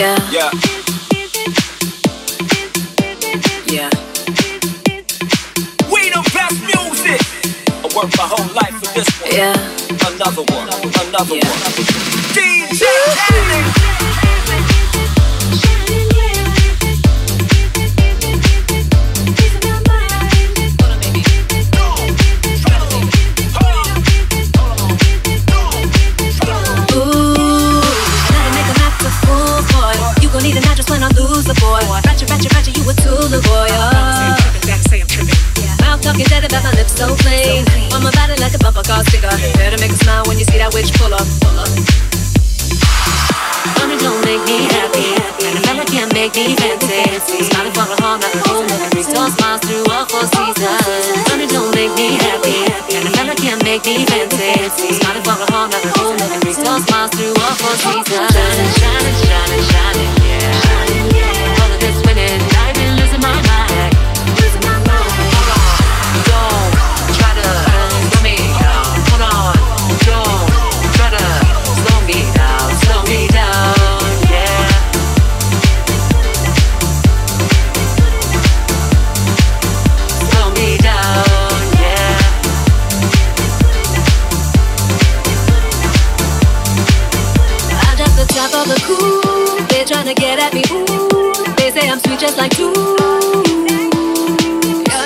Yeah. Yeah. Yeah. We the best music. I worked my whole life for this one. Yeah. Another one. Another yeah. one. DJ Alex. Ratchet, you a tool of boy. Mouth talking dead about my lips so plain. On my body like a bumper car sticker. Better make a smile when you see that witch pull up. Money don't make me happy, and a fella can't make me fancy. Smiling for a home like a home. Restore smiles through all four seasons. Money don't make me happy, and a fella can't make me fancy. Smiling for a home like a home. Restore smiles through all four seasons. Shining, shining, shining, shining, yeah. Just like you, yeah,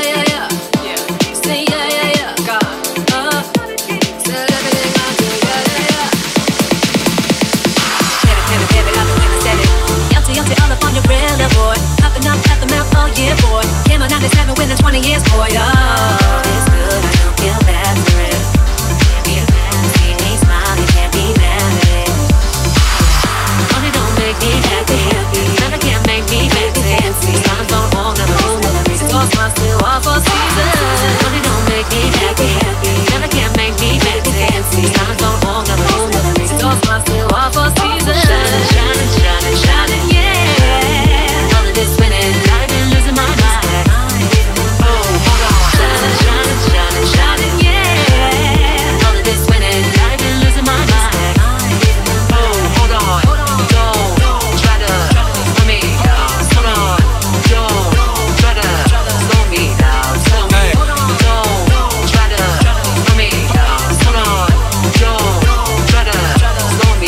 yeah, yeah, yeah. Say yeah, yeah, yeah. God, say everything I do, yeah, yeah, yeah. Baby, baby, baby, I've been waiting steady. Yelty, yelty, all up on your real boy. Popping up at the mouth all year, boy. Came on 97 within 20 years, boy. Oh, it's good, I don't feel bad for it. Can't be a man, see me smile, you can't be mad at it. Money don't make me happy, happy. Never can't make me happy. Smiles don't hold on the room. Restore smiles through all four seasons. Money don't make me happy, happy. Never can make me happy, happy. Smiles don't hold on the room. Restore smiles through all four seasons. Shining, shining, shining, shining, yeah. All of this winning, I've been losing my mind. Oh, hold on. Shining, shining, shining, shining, yeah. All of this winning, I've been losing my mind. Oh, hold on. Don't try to for me. Shining, shining, shining, yeah. All of this winning, I've been losing my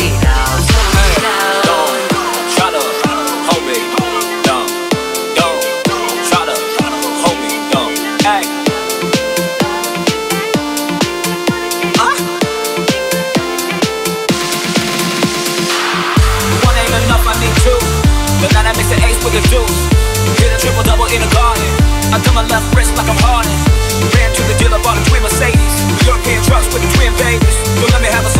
mind.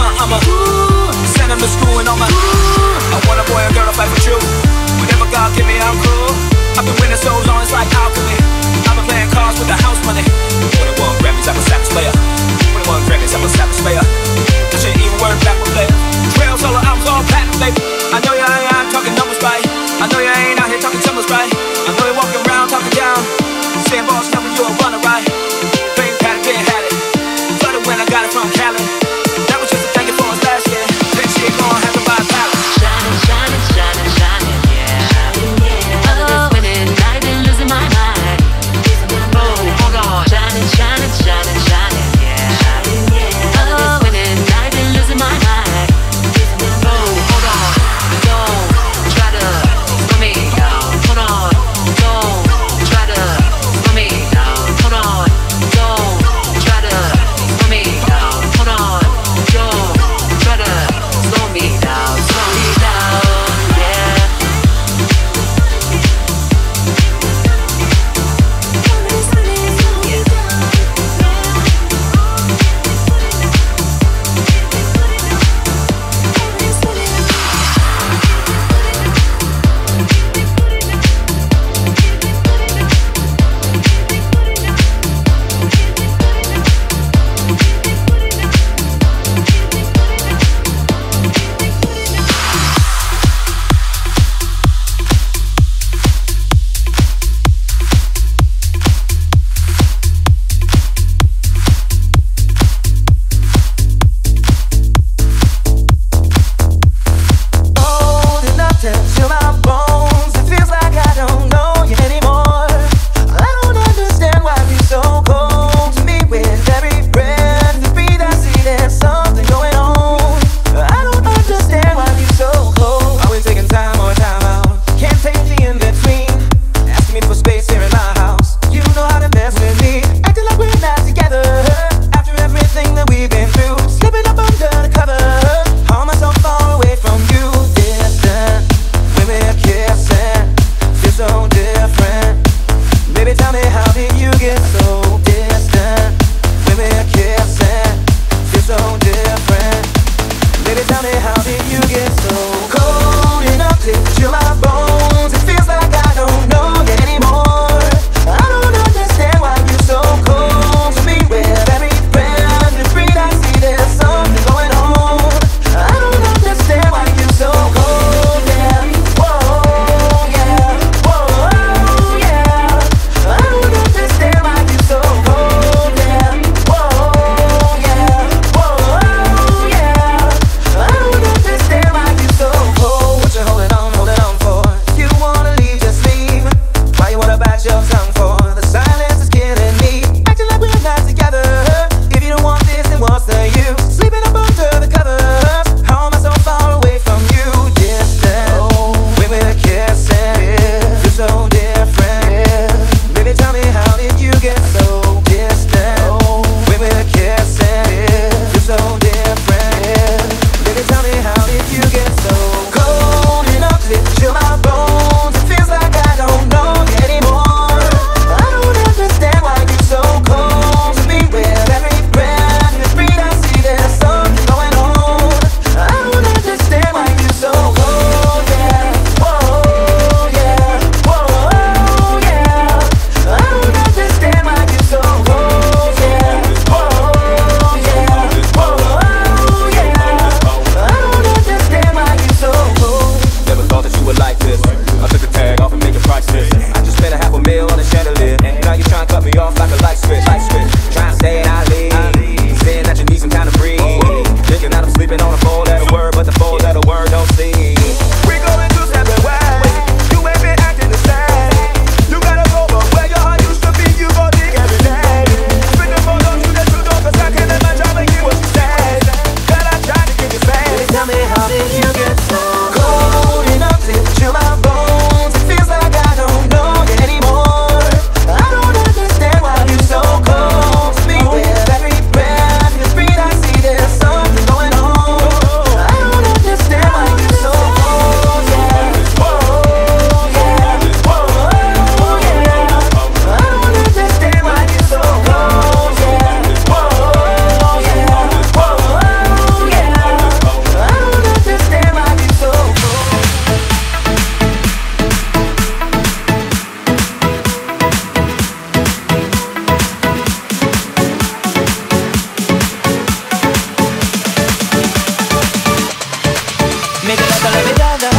la velada,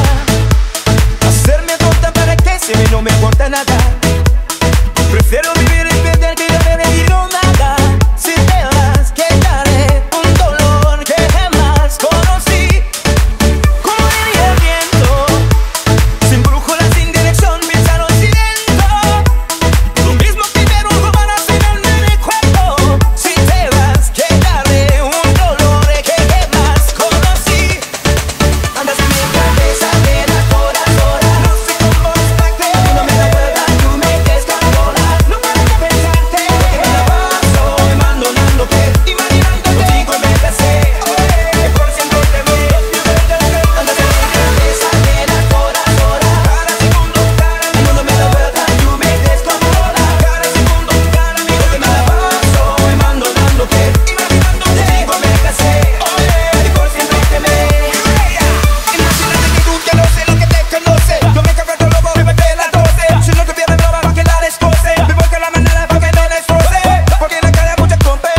hacerme tonta para que si no me importa nada. Prefiero vivir y perder que no haber vivido nada. Si te vas, quedaré un dolor que jamás conocí. Como diría el viento, sin brújula, sin dirección, mis manos sin viento. Lo mismo que quiero robar al final de mi cuerpo. Si te vas, quedaré un dolor que jamás conocí. Andas en mi cabeza, ven a todas horas. No sé cómo está que tú no me la vuelvas, tú me descontrolas. No para de pensarte, me la paso abandonándote, imaginándote contigo me casé. Que por siempre te veo. Andas en mi cabeza, ven a todas horas. Cada segundo, cada minuto me la vuelvas, tú me descontrolas. Cada segundo, cada minuto me la paso abandonándote, imaginándote contigo me casé. Que por siempre te veo. Imagínate que tú conoces lo que te conoce. Yo me cago en tu lobo, vive que la doce. Si no tuviera ropa pa' que la descoce. Me voy con la manada pa' que no destroce. Porque en la cara muchas compes,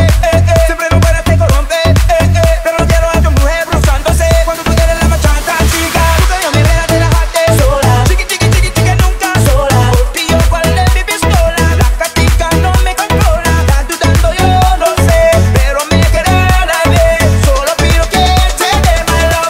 siempre lo buena te corrompe, Pero no quiero a tu mujer rozándose. Cuando tú quieres la machanta, chica, tú que yo mi reina te dejaste sola. Chiqui, chiqui, chiqui, chica, nunca sola. Por ti yo guardé mi pistola. La táctica no me controla. Tanto y tanto yo no sé, pero me quedará la vez. Solo pido que te dé my love,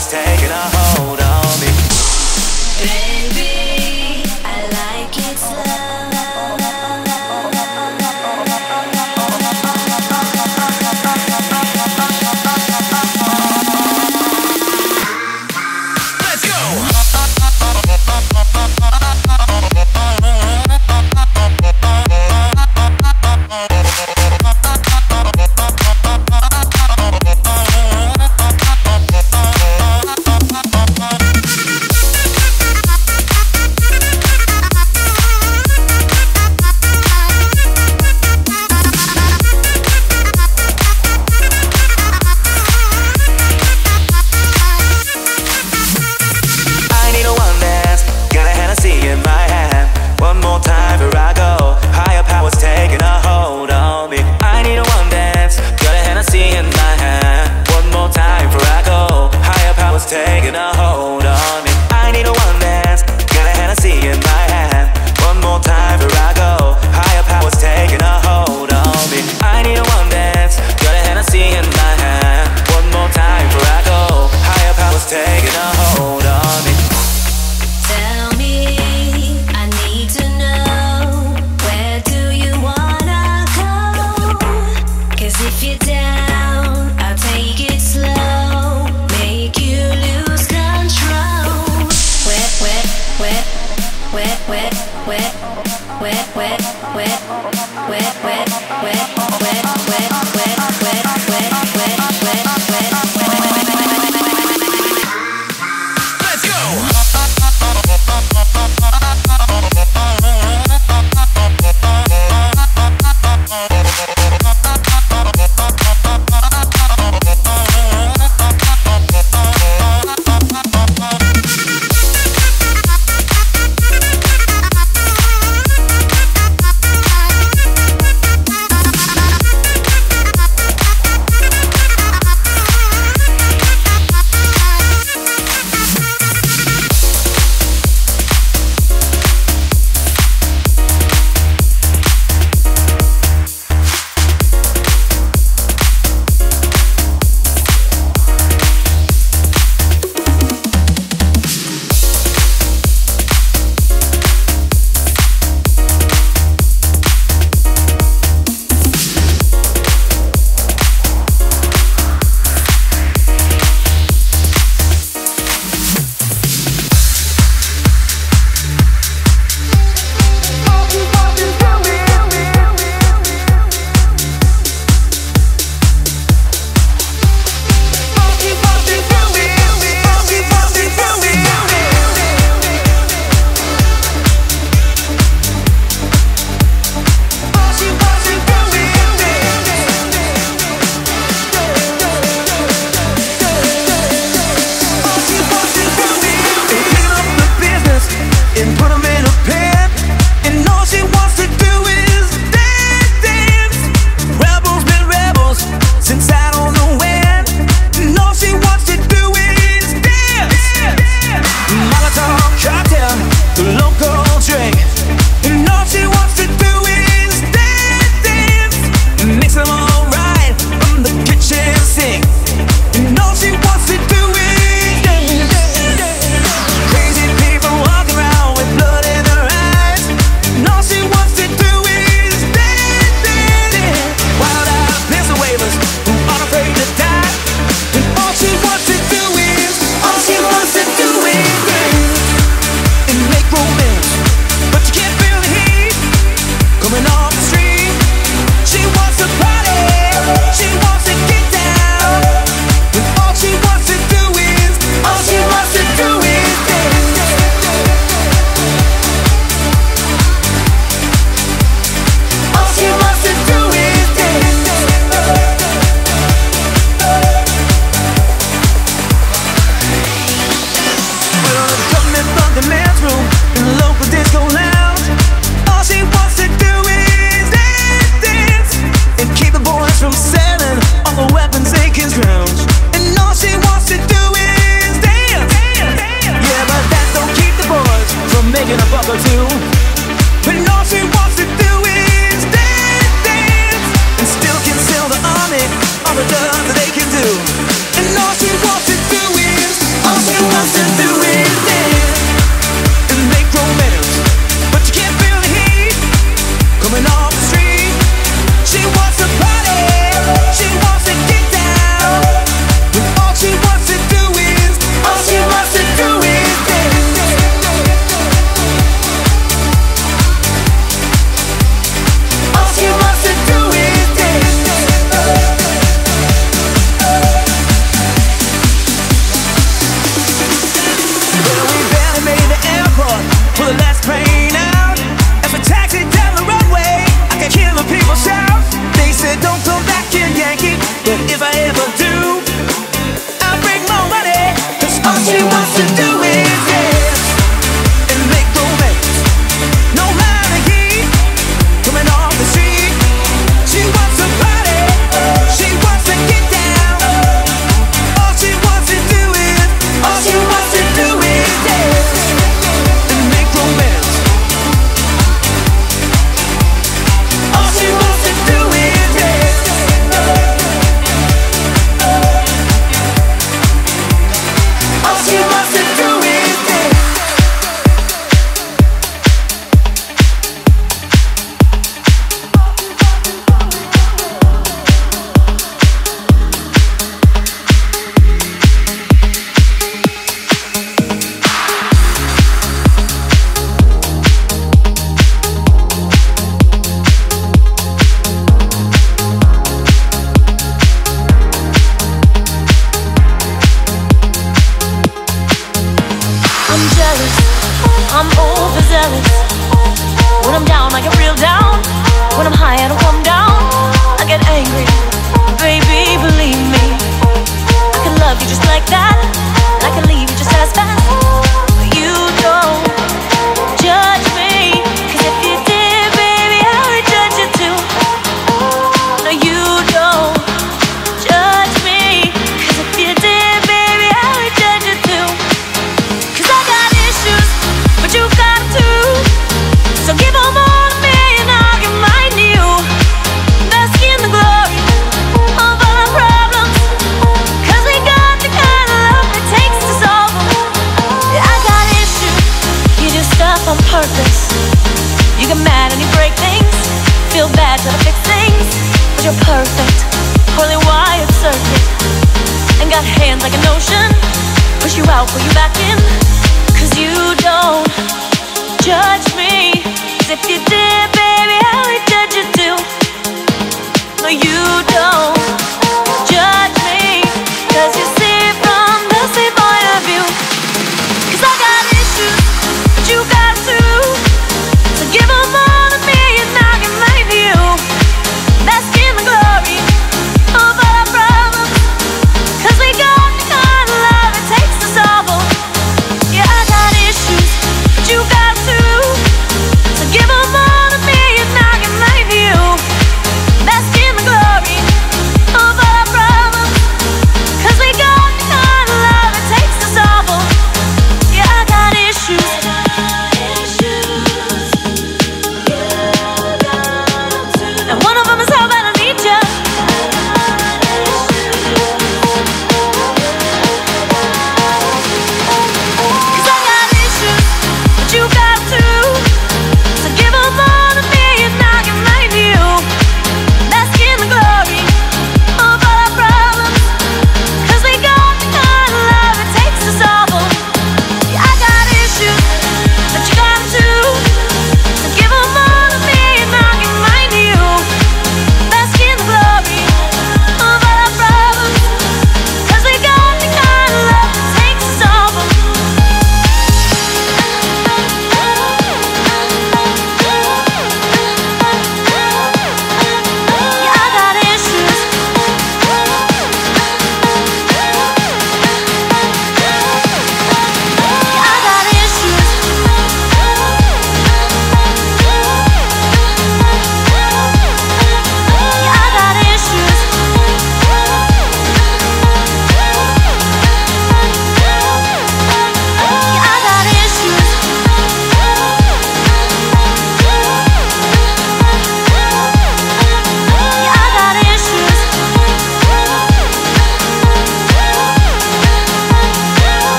que te dé my love. Andas en mi cabeza, ven a todas horas. No sé cómo está que tú no me la vuelvas, tú me descontrolas. No para de pensarte, me la paso abandonándote, imaginándote contigo me casé. Que por siempre te veo. Andas en mi cabeza, ven a todas horas. Cada segundo, cada minuto me la vuelvas, tú me descontrolas. Cada segundo, cada minuto me la paso abandonándote, imaginándote contigo me casé. Que por siempre te veo. Si tú te vas, se muere el amor. Sé que tú me das y que qué dolor. Corriendo a profundo, solo en este mundo sin rumbo, sin rumbo. Si tú te vas, se muere el amor. Sé que tú me das y que qué dolor. Corriendo a profundo, solo en este mundo sin rumbo, sin rumbo. Tú eres mi gusano y me late, me venía. Eres la voz que me ahoga, me melancolía. Tienes la guitarrilla que te tejero esta melodía. Convencido que decía, bebé, pa' que consigas así la tuve. Romántico, pero le verdadero brutal. Más placeres, no, no, no, no. Andas en mi cabeza, ven a todas horas. Ya me dio me la verdad, tú me descontrolas. Chico Nacho, bebé, porque me la paso abandonándote. Contigo me casé, el mejor no soy solo. Siempre te veo. Andas en mi cabeza, ven a todas horas. Cada segundo, cada minuto me la verdad, tú me descontrolas. Cada segundo, cada minuto me la paso abandonándote, imaginándote contigo me casé. Que por siempre te veo. Yeah. Dips on your ways, run way back way. You know that I don't play. Street's not safe, but I never run away, even when I'm away. OT, OT, there's never much love when we go OT. I pray to make it back in one piece. I pray, that's why I need a one dance. Got a Hennessy in my hand. One more time till I go. Higher powers taking a hold on me. I need a one dance. Got a Hennessy in my hand. One more time till I go. Higher powers taking a hold on me. Baby, I like it slow. the man's room in the local disco lounge. All she wants to do is dance, dance, and keep the boys from selling all the weapons they can drown. And all she wants to do is dance, dance, dance. Yeah, but that don't keep the boys from making a buck or two. But all she wants to do is dance, dance, and still can sell the army all the guns that they can do. And all she wants to do is, all she wants to do is dance.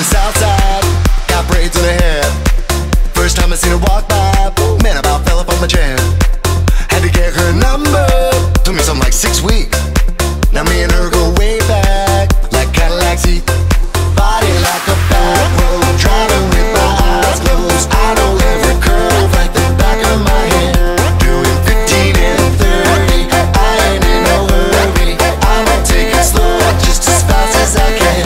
the south side, got braids in her hair. First time I seen her walk by, man, I about fell up off my chair. Had to get her number, took me something like 6 weeks. Now me and her go way back, like Cadillac seat. Body like a back road, driving with my eyes closed. I know every curve like the back of my head. Doing 15 and 30, I ain't in no hurry. I'ma take it slow, just as fast as I can.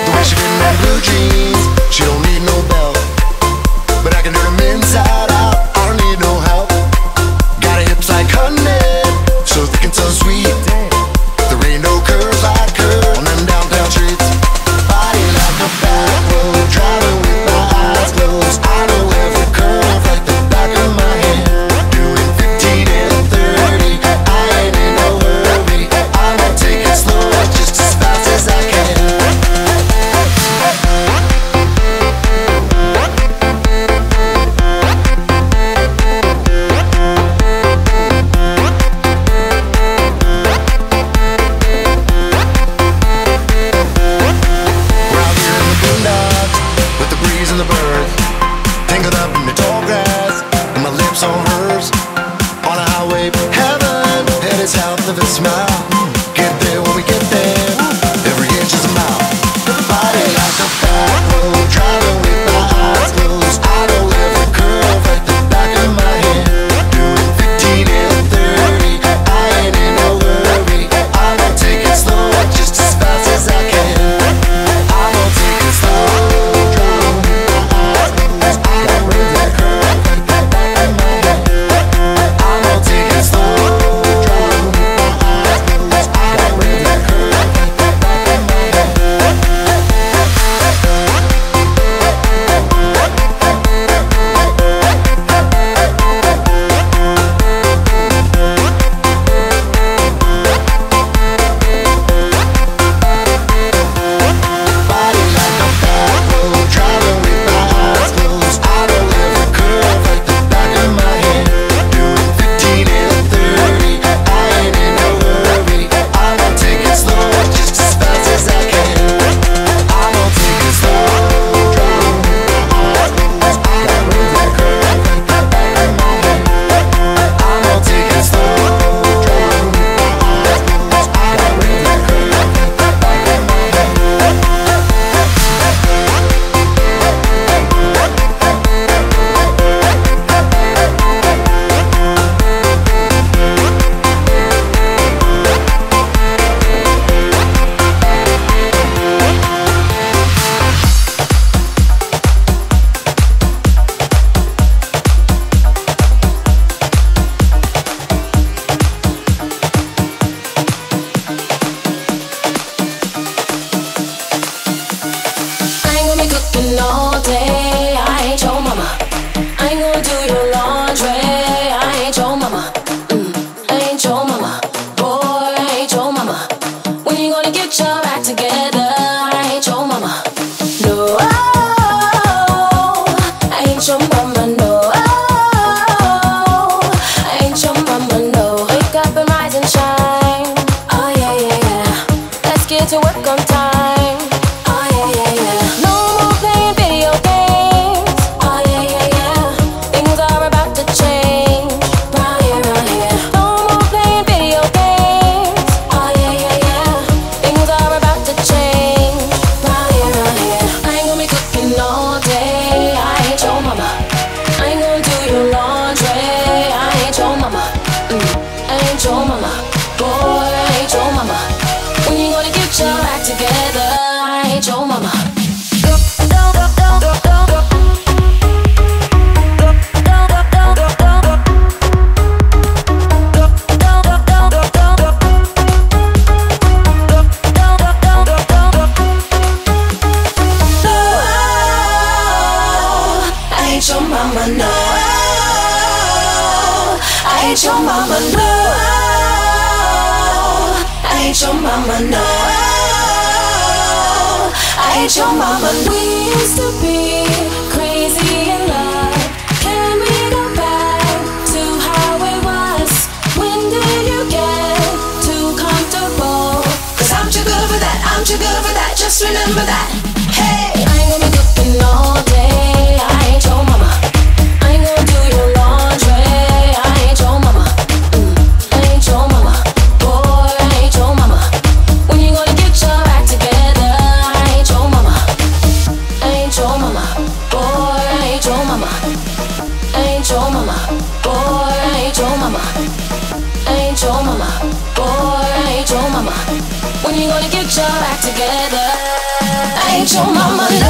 The way she fit in my blue jeans, she don't need no belt. But I can do them inside out, I don't need no help. Got her hips like honey, so thick and so sweet. Tangled up in the tall grass, and my lips on hers. On a highway to heaven, headed south of a smile. Get there when we get there, every inch is a mile. Body like a back road, driving with my eyes closed. I know every curve at the back of my head. Doing 15 and 30, I ain't in no hurry. I'm gonna take it slow, just as fast as I can. I'm gonna take it slow. Remember that, just remember that. Hey. when you gonna get your act together? I ain't your mama, no.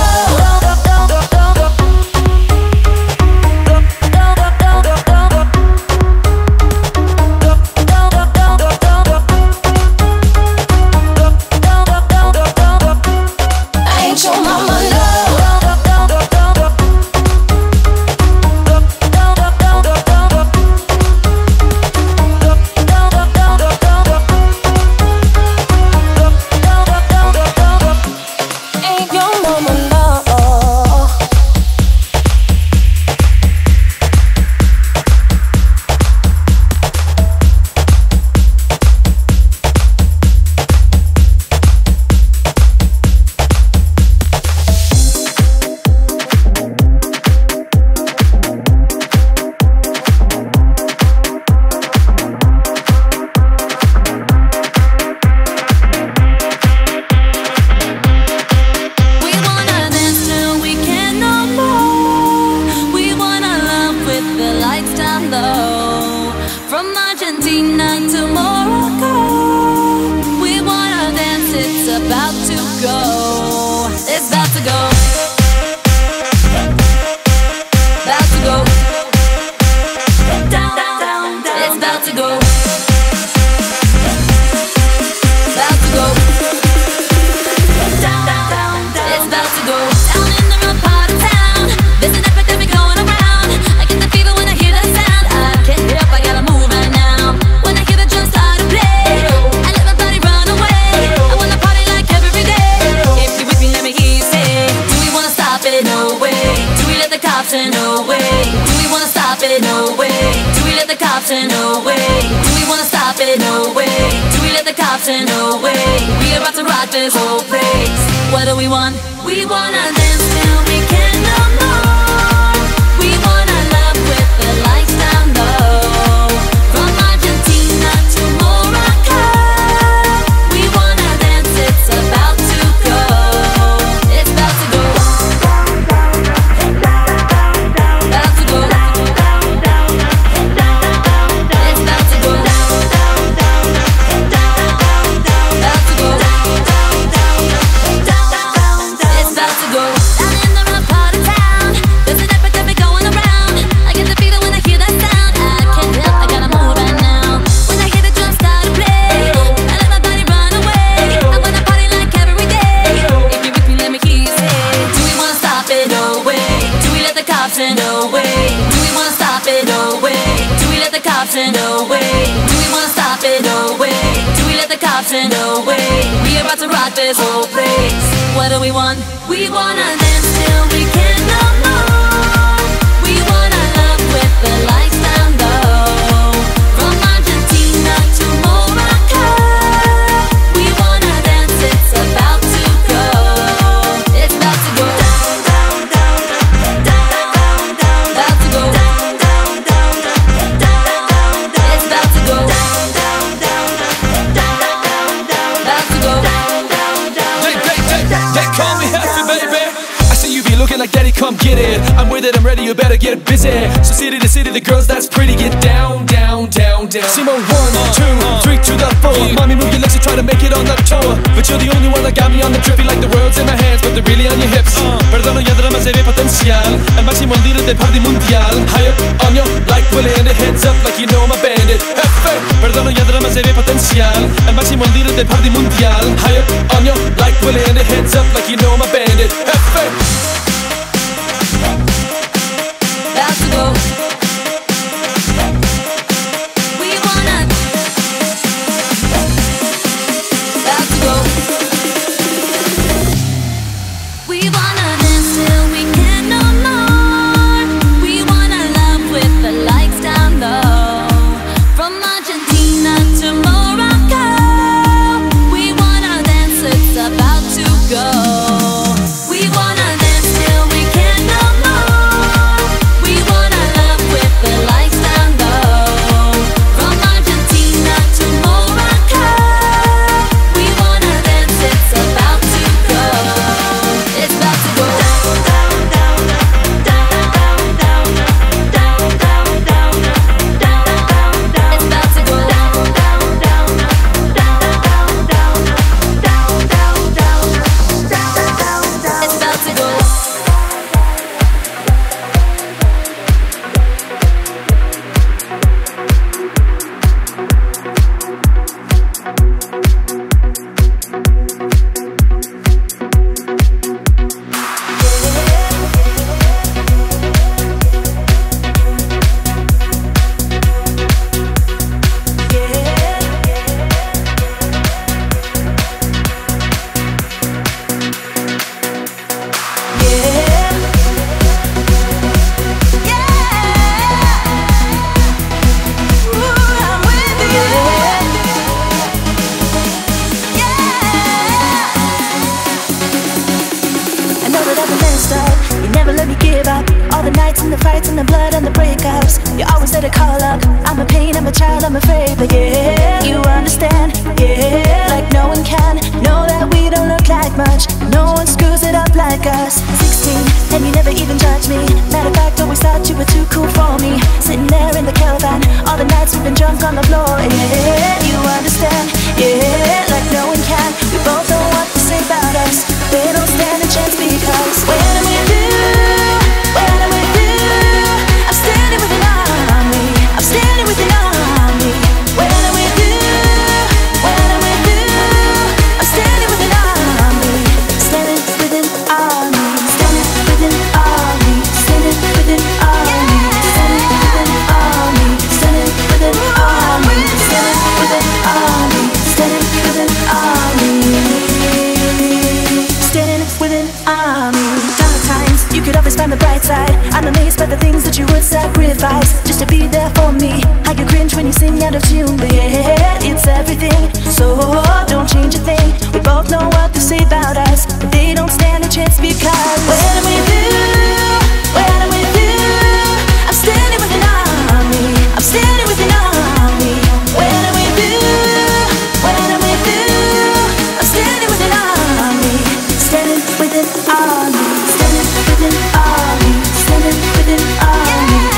We wanna it up and then stop. You never let me give up. All the nights and the fights and the blood and the breakups. You always let it call up. I'm a pain, I'm a child, I'm afraid, but yeah, you understand, yeah. Like no one can. Know that we don't look like much. No one screws it up like us. 16, and you never even judge me. Matter of fact, always thought you were too cool for me. Sitting there in the caravan, all the nights we've been drunk on the floor. Yeah, you understand, yeah. Like no one can. We both know what to say about us. They don't stand a chance because when we do, when we do, I'm standing with an army. I'm standing with an army. When we do, when we do, I'm standing with an army. Standing with an army. Standing with an army. Standing with an army. Standing with an army. Standing with an army. Standing with an army. Standing with an army. Within army. Dark times, you could always find the bright side. I'm amazed by the things that you would sacrifice just to be there for me. I could cringe when you sing out of tune, but yeah, it's everything. So don't change a thing. We both know what to say about us, but they don't stand a chance because when we do, when we do, I'm standing with an army. I'm standing with an army. When we do, when we do, I'm standing with an army. Standing with an army, standing with an army, standing with an army,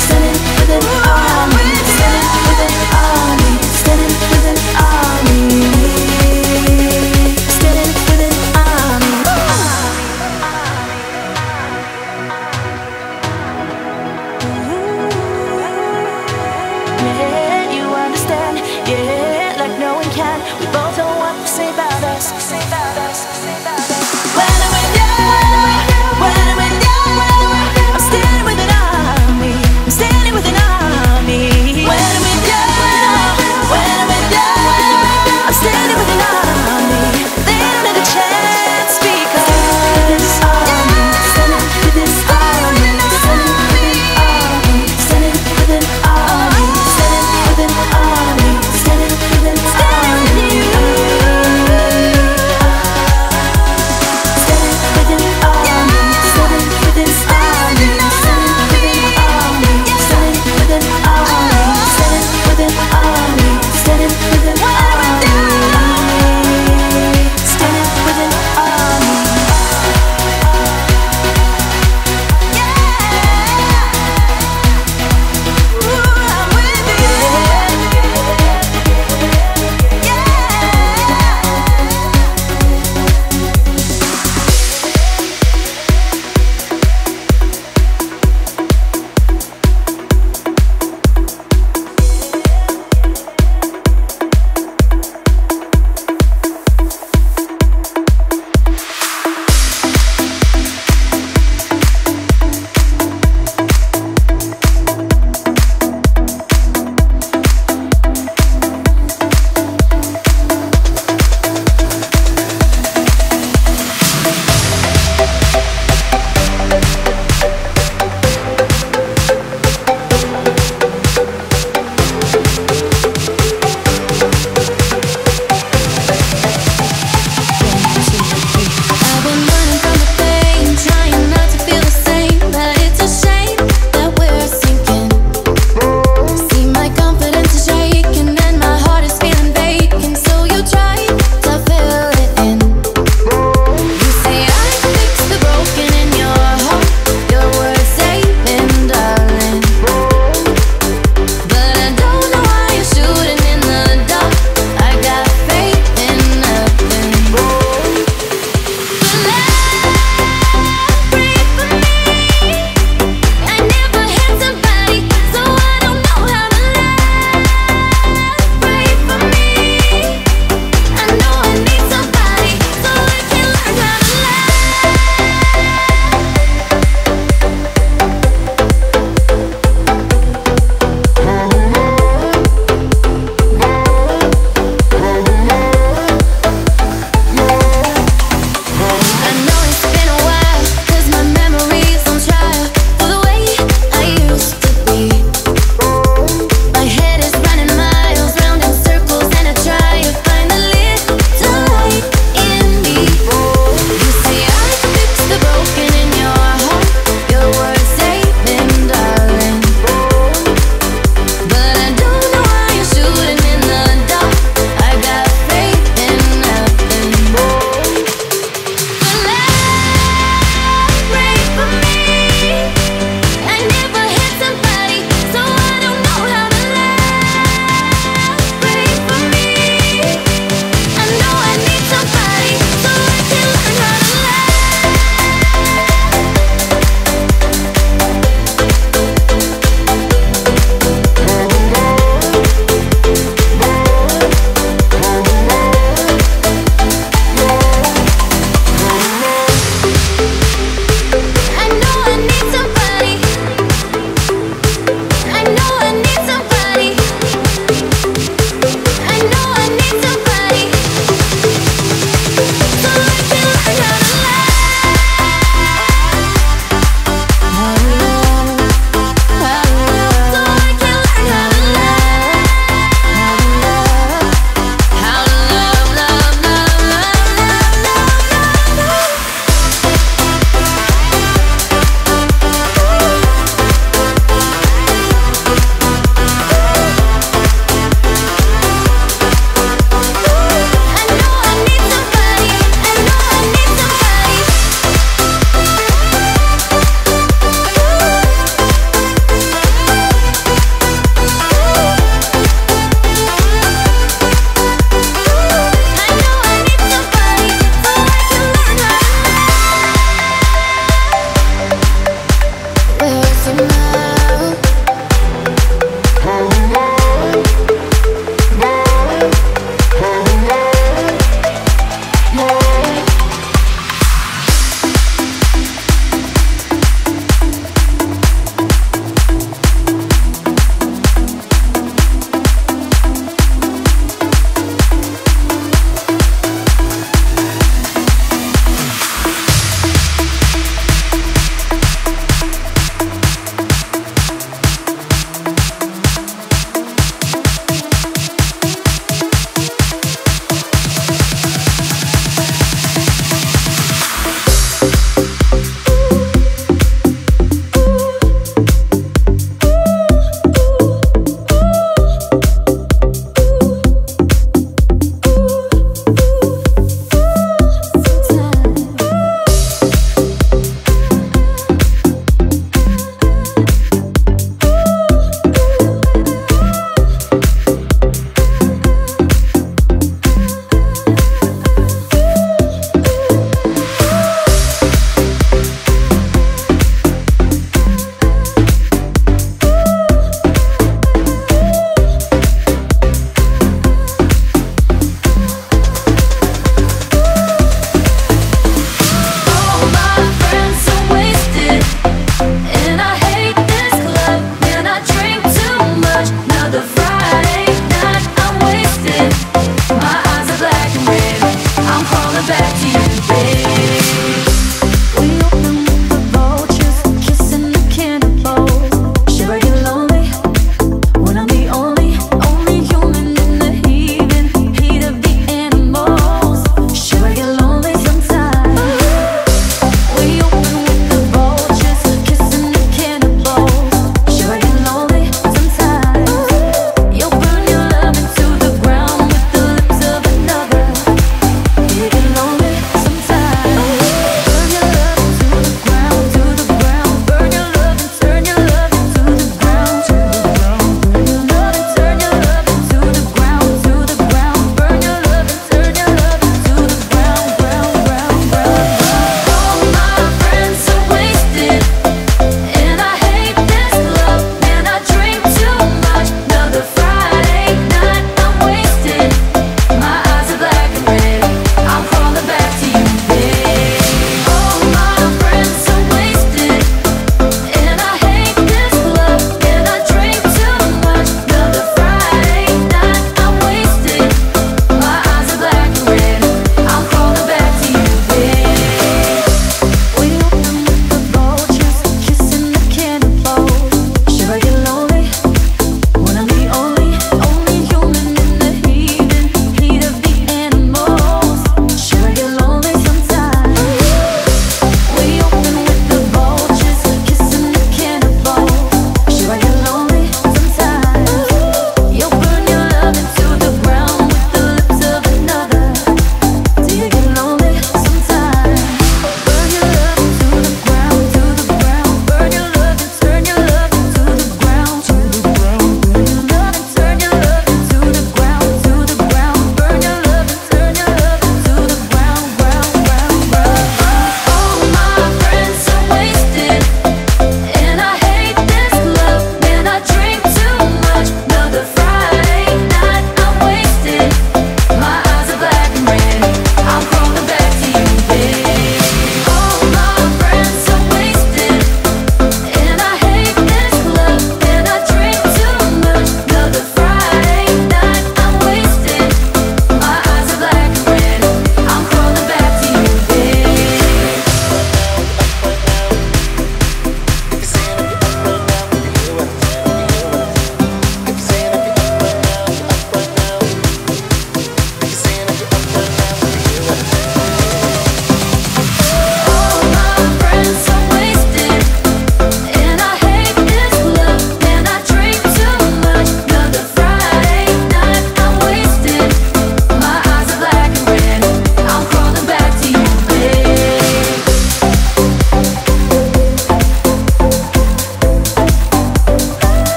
standing with an army, standing with an army, standing with an army, standing with an army, standing with an army.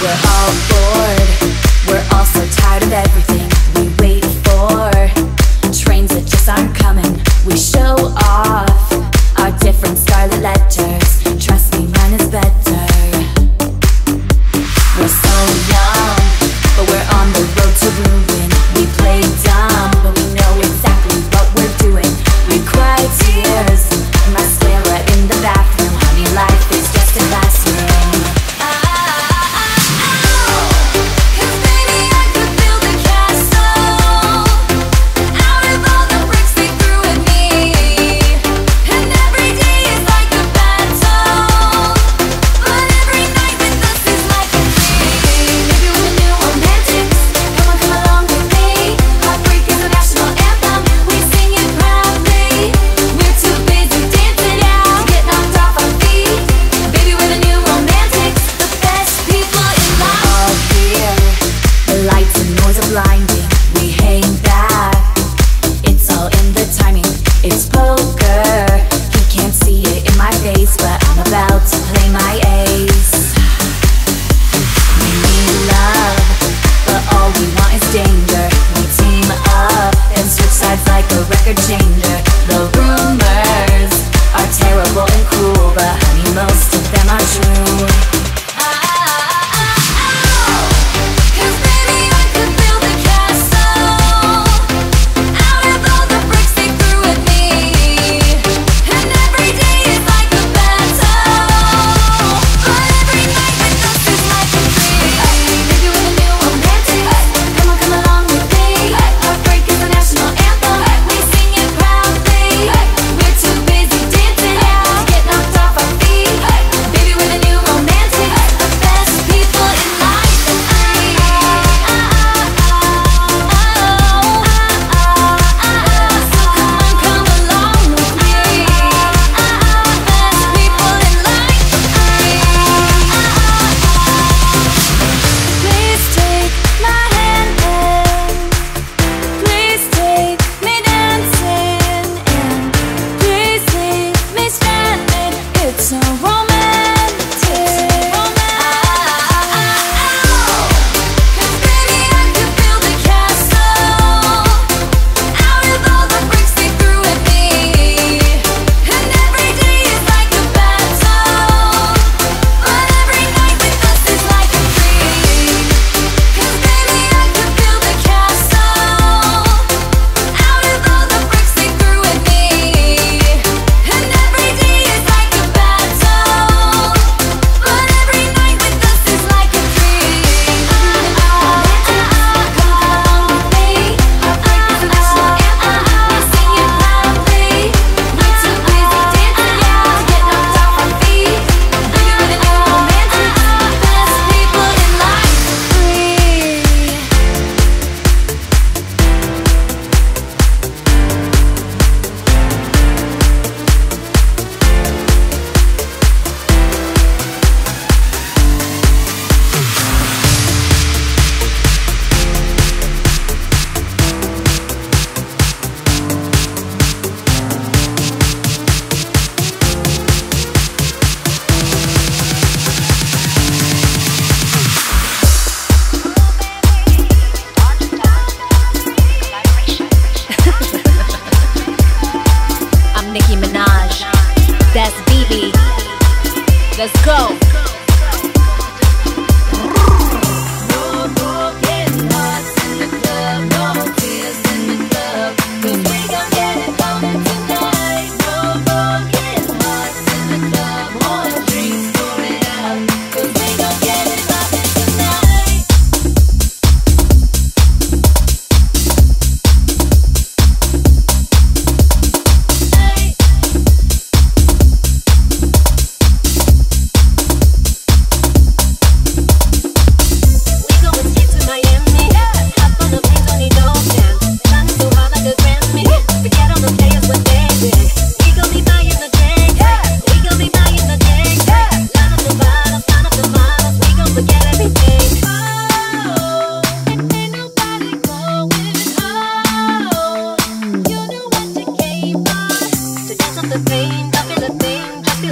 We're all bored, we're all so tired of everything we wait for. Trains that just aren't coming, we show off our different scarlet letters. Trust me, mine is better. We're so young, but we're on the road to ruin. We play dumb, but we know exactly what we're doing. We cry tears, mascara in the bathroom. Honey, life is just a classroom.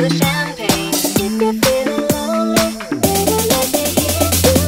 Champagne, if you're feeling lonely, baby, let me hear you.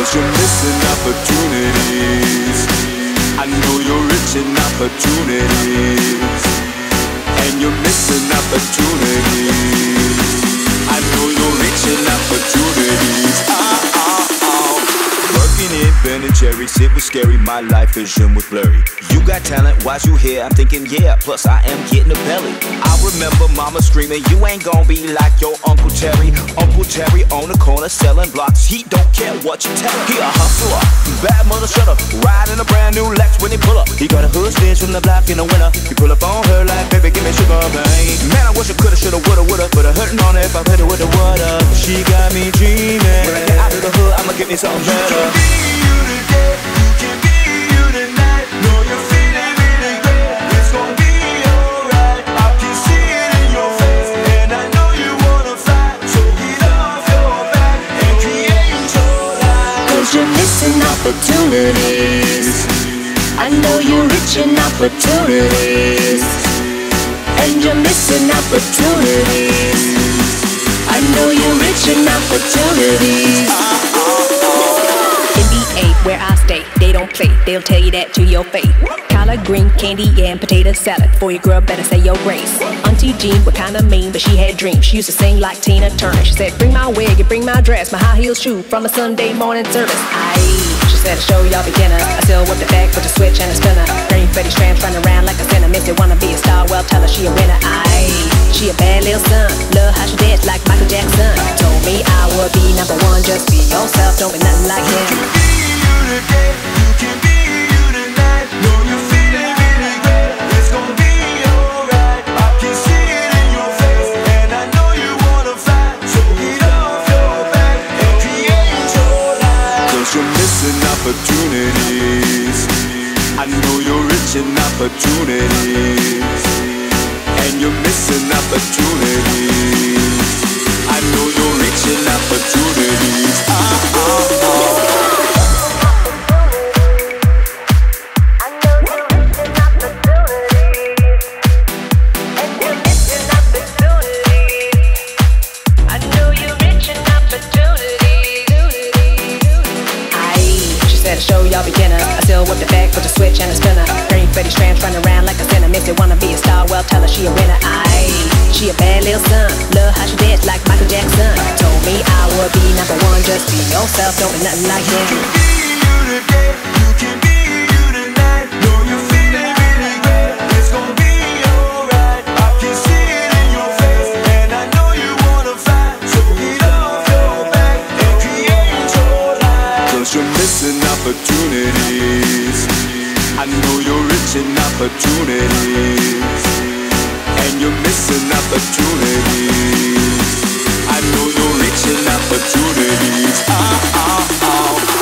'Cause you're missing opportunities. I know you're rich in opportunities, and you're missing opportunities. I know you're rich in opportunities. Working in Ben and Jerry's, it was scary. My life vision was blurry. You got talent, why's you here? I'm thinking, yeah, plus I am getting a belly. I remember mama screaming, you ain't gonna be like your Uncle Terry. Uncle Terry on the corner selling blocks, he don't care what you tell him. He a hustler, bad mother shutter, riding a brand new Lex when he pull up. He got a hood stitch from the block in the winter. He pull up on her like, baby, give me sugar, babe. Man, I wish I coulda, shoulda, woulda, but I hurtin' on her if I hit her with the water. She got me dreaming. When I get out of the hood, I'ma get me something better. Opportunities. I know you're rich in opportunities, and you're missing opportunities. I know you're rich in opportunities. NBA, where I stay, they don't play. They'll tell you that to your face. Collard green candy and potato salad. For your girl, better say your grace. Auntie Jean was kinda mean, but she had dreams. She used to sing like Tina Turner. She said, bring my wig and bring my dress, my high heel shoe from a Sunday morning service. Said I show y'all beginner. I still whip the bag with a switch and a spinner. Green Freddy Strams run around like a sinner. Miss it, wanna be a star, well tell her she a winner. Aye, she a bad little son. Love how she dance like Michael Jackson. Told me I would be number one. Just be yourself, don't be nothing like him. You can be you today, you can be you tonight. Know you're feeling really great. It's gonna be alright. I can see it in your face, and I know you wanna fight. So get off your back and create your life. 'Cause you're missing opportunities. I know you're rich in opportunities, and you're missing opportunities. I know you're rich in opportunities. Show y'all beginner. I still whip the bag with a switch and a spinner. Green Freddy Strams run around like a sinner. Miss it, wanna be a star, well tell her she a winner. Aye, she a bad little son. Love how she did like Michael Jackson. Told me I would be number one. Just be yourself, don't be nothing like him. You can be you today, you can be you tonight. Know you're feeling really great. It's gonna be alright. I can see it in your face, and I know you wanna fight. So get off your back and create your life. 'Cause you're missing opportunities. I know you're rich in opportunities, and you're missing opportunities. I know you're rich in opportunities.